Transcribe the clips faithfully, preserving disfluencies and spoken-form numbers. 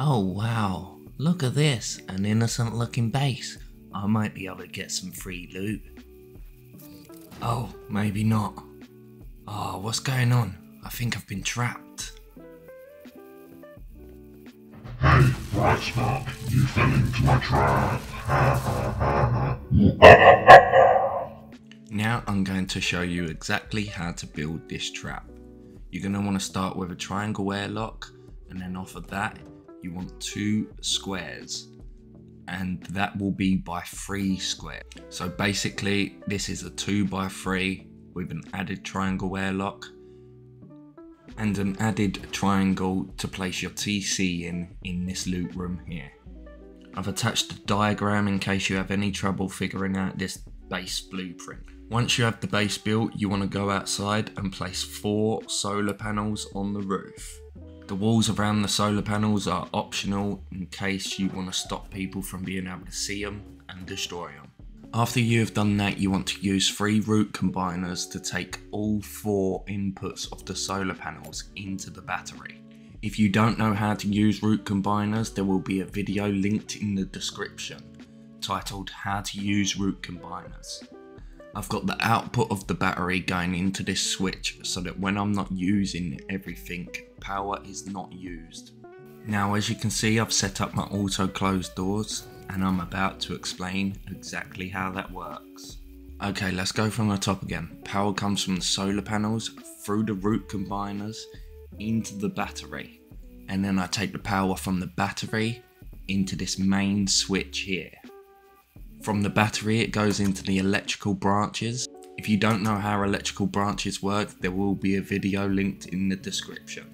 Oh wow, look at this, an innocent looking base. I might be able to get some free loot. Oh, maybe not. Oh, what's going on? I think I've been trapped. Hey, Brightspark, you fell into my trap. Now I'm going to show you exactly how to build this trap. You're going to want to start with a triangle airlock, and then off of that you want two squares, and that will be by three squares. So basically this is a two by three with an added triangle airlock and an added triangle to place your T C in in this loot room here. I've attached a diagram in case you have any trouble figuring out this base blueprint. Once you have the base built, you want to go outside and place four solar panels on the roof. The walls around the solar panels are optional in case you want to stop people from being able to see them and destroy them. After you have done that, you want to use three root combiners to take all four inputs of the solar panels into the battery. If you don't know how to use root combiners, there will be a video linked in the description titled How to Use Root Combiners. I've got the output of the battery going into this switch so that when I'm not using everything, power is not used. Now as you can see, I've set up my auto close doors and I'm about to explain exactly how that works. Okay, let's go from the top again. Power comes from the solar panels, through the root combiners, into the battery. And then I take the power from the battery into this main switch here. From the battery it goes into the electrical branches. If you don't know how electrical branches work, there will be a video linked in the description.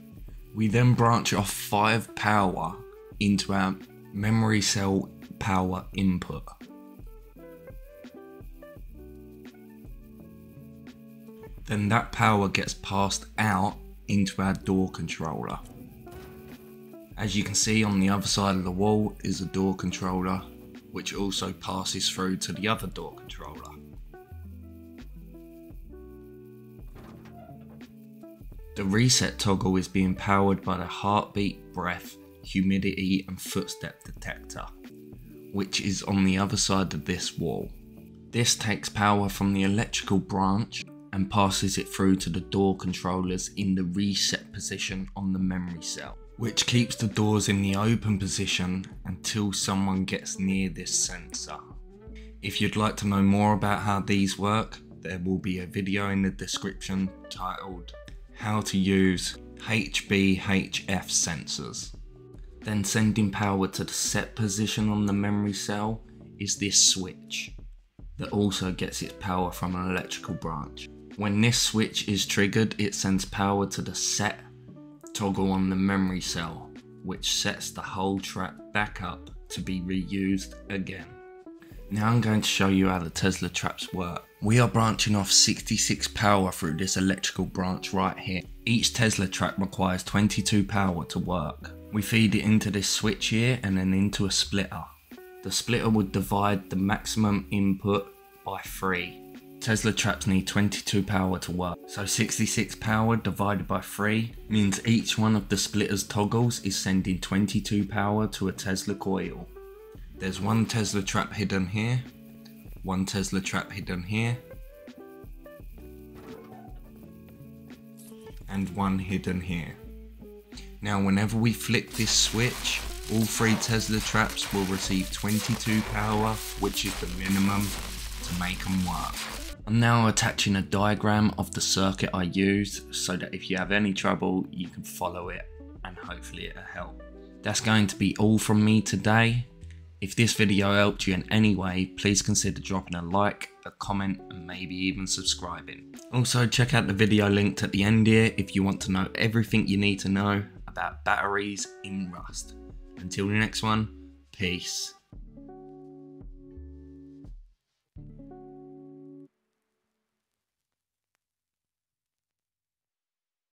We then branch off five power into our memory cell power input. Then that power gets passed out into our door controller. As you can see, on the other side of the wall is a door controller, which also passes through to the other door controller. The reset toggle is being powered by the heartbeat, breath, humidity and footstep detector, which is on the other side of this wall. This takes power from the electrical branch and passes it through to the door controllers in the reset position on the memory cell, which keeps the doors in the open position until someone gets near this sensor. If you'd like to know more about how these work, there will be a video in the description titled How to Use H B H F Sensors. Then sending power to the set position on the memory cell is this switch that also gets its power from an electrical branch. When this switch is triggered, it sends power to the set toggle on the memory cell, which sets the whole trap back up to be reused again. Now I'm going to show you how the Tesla traps work. We are branching off sixty-six power through this electrical branch right here. Each Tesla trap requires twenty-two power to work. We feed it into this switch here and then into a splitter. The splitter would divide the maximum input by three. Tesla traps need twenty-two power to work, so sixty-six power divided by three means each one of the splitter's toggles is sending twenty-two power to a Tesla coil. There's one Tesla trap hidden here, one Tesla trap hidden here, and one hidden here. Now whenever we flick this switch, all three Tesla traps will receive twenty-two power, which is the minimum to make them work. I'm now attaching a diagram of the circuit I used so that if you have any trouble you can follow it and hopefully it'll help. That's going to be all from me today. If this video helped you in any way, please consider dropping a like, a comment and maybe even subscribing. Also check out the video linked at the end here if you want to know everything you need to know about batteries in Rust. Until the next one, peace.